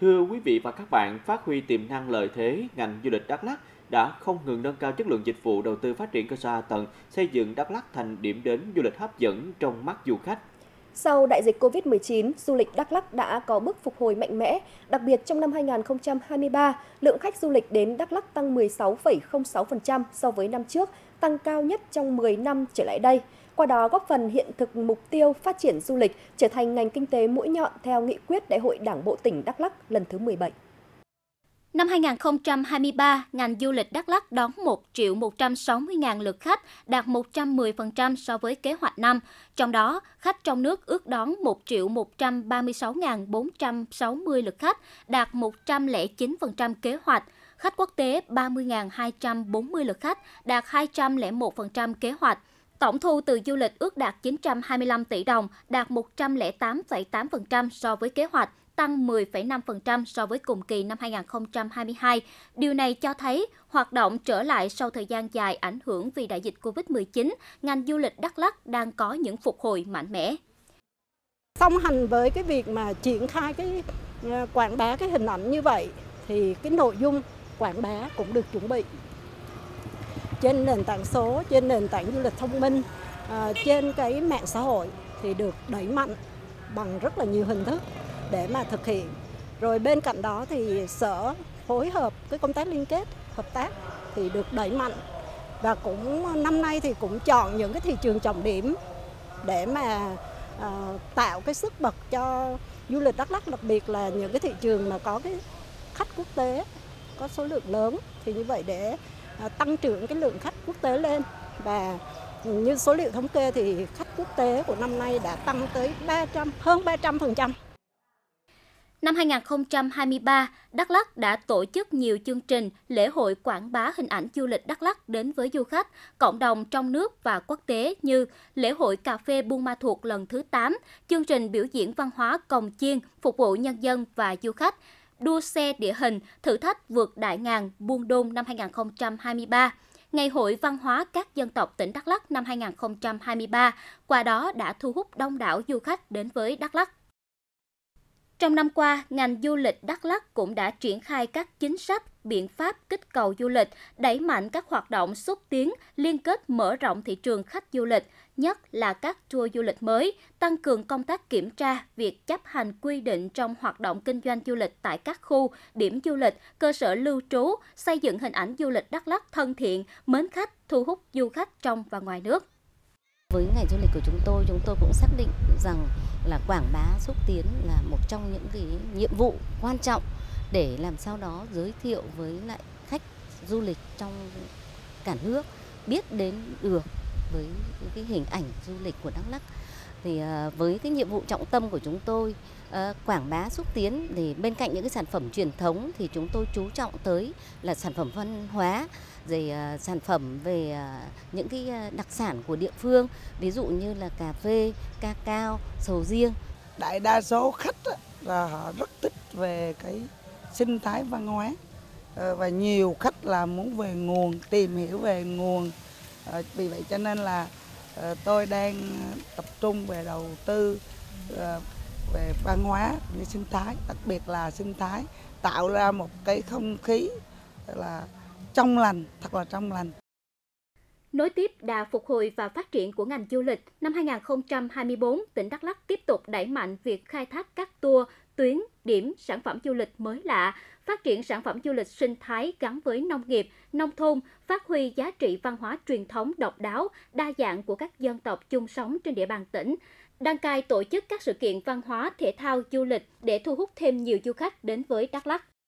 Thưa quý vị và các bạn, phát huy tiềm năng lợi thế, ngành du lịch Đắk Lắk đã không ngừng nâng cao chất lượng dịch vụ, đầu tư phát triển cơ sở hạ tầng, xây dựng Đắk Lắk thành điểm đến du lịch hấp dẫn trong mắt du khách. Sau đại dịch Covid-19, du lịch Đắk Lắk đã có bước phục hồi mạnh mẽ. Đặc biệt trong năm 2023, lượng khách du lịch đến Đắk Lắk tăng 16,06% so với năm trước, tăng cao nhất trong 10 năm trở lại đây. Qua đó góp phần hiện thực mục tiêu phát triển du lịch trở thành ngành kinh tế mũi nhọn theo nghị quyết Đại hội Đảng bộ tỉnh Đắk Lắk lần thứ 17. Năm 2023, ngành du lịch Đắk Lắk đón 1.160.000 lượt khách, đạt 110% so với kế hoạch năm. Trong đó, khách trong nước ước đón 1.136.460 lượt khách, đạt 109% kế hoạch. Khách quốc tế 30.240 lượt khách, đạt 201% kế hoạch. Tổng thu từ du lịch ước đạt 925 tỷ đồng, đạt 108,8% so với kế hoạch, tăng 10,5% so với cùng kỳ năm 2022. Điều này cho thấy hoạt động trở lại sau thời gian dài ảnh hưởng vì đại dịch Covid-19, ngành du lịch Đắk Lắk đang có những phục hồi mạnh mẽ. Song hành với cái việc mà triển khai cái quảng bá cái hình ảnh như vậy thì cái nội dung quảng bá cũng được chuẩn bị trên nền tảng số, trên nền tảng du lịch thông minh, trên cái mạng xã hội thì được đẩy mạnh bằng rất là nhiều hình thức để mà thực hiện. Rồi bên cạnh đó thì sở phối hợp cái công tác liên kết, hợp tác thì được đẩy mạnh. Và cũng năm nay thì cũng chọn những cái thị trường trọng điểm để mà tạo cái sức bật cho du lịch Đắk Lắk, đặc biệt là những cái thị trường mà có cái khách quốc tế, có số lượng lớn thì như vậy để tăng trưởng cái lượng khách quốc tế lên. Và như số liệu thống kê thì khách quốc tế của năm nay đã tăng tới hơn 300%. Năm 2023, Đắk Lắk đã tổ chức nhiều chương trình, lễ hội quảng bá hình ảnh du lịch Đắk Lắk đến với du khách, cộng đồng trong nước và quốc tế như lễ hội cà phê Buôn Ma Thuột lần thứ 8, chương trình biểu diễn văn hóa cồng chiêng phục vụ nhân dân và du khách, đua xe địa hình, thử thách vượt đại ngàn Buôn Đôn năm 2023, Ngày hội văn hóa các dân tộc tỉnh Đắk Lắk năm 2023, qua đó đã thu hút đông đảo du khách đến với Đắk Lắk. Trong năm qua, ngành du lịch Đắk Lắk cũng đã triển khai các chính sách, biện pháp kích cầu du lịch, đẩy mạnh các hoạt động xúc tiến, liên kết mở rộng thị trường khách du lịch, nhất là các tour du lịch mới, tăng cường công tác kiểm tra, việc chấp hành quy định trong hoạt động kinh doanh du lịch tại các khu, điểm du lịch, cơ sở lưu trú, xây dựng hình ảnh du lịch Đắk Lắk thân thiện, mến khách, thu hút du khách trong và ngoài nước. Với ngành du lịch của chúng tôi cũng xác định rằng là quảng bá xúc tiến là một trong những cái nhiệm vụ quan trọng để làm sao đó giới thiệu với lại khách du lịch trong cả nước biết đến được với cái hình ảnh du lịch của Đắk Lắk. Thì với cái nhiệm vụ trọng tâm của chúng tôi quảng bá xúc tiến thì bên cạnh những cái sản phẩm truyền thống thì chúng tôi chú trọng tới là sản phẩm văn hóa, rồi sản phẩm về những cái đặc sản của địa phương, ví dụ như là cà phê, cacao, sầu riêng. Đại đa số khách là họ rất thích về cái sinh thái văn hóa và nhiều khách là muốn về nguồn, tìm hiểu về nguồn. Vì vậy cho nên là tôi đang tập trung về đầu tư về văn hóa như sinh thái, đặc biệt là sinh thái tạo ra một cái không khí là trong lành, thật là trong lành. Nối tiếp đà phục hồi và phát triển của ngành du lịch, năm 2024, tỉnh Đắk Lắk tiếp tục đẩy mạnh việc khai thác các tour, tuyến, điểm, sản phẩm du lịch mới lạ, phát triển sản phẩm du lịch sinh thái gắn với nông nghiệp, nông thôn, phát huy giá trị văn hóa truyền thống độc đáo, đa dạng của các dân tộc chung sống trên địa bàn tỉnh, đăng cai tổ chức các sự kiện văn hóa, thể thao, du lịch để thu hút thêm nhiều du khách đến với Đắk Lắk.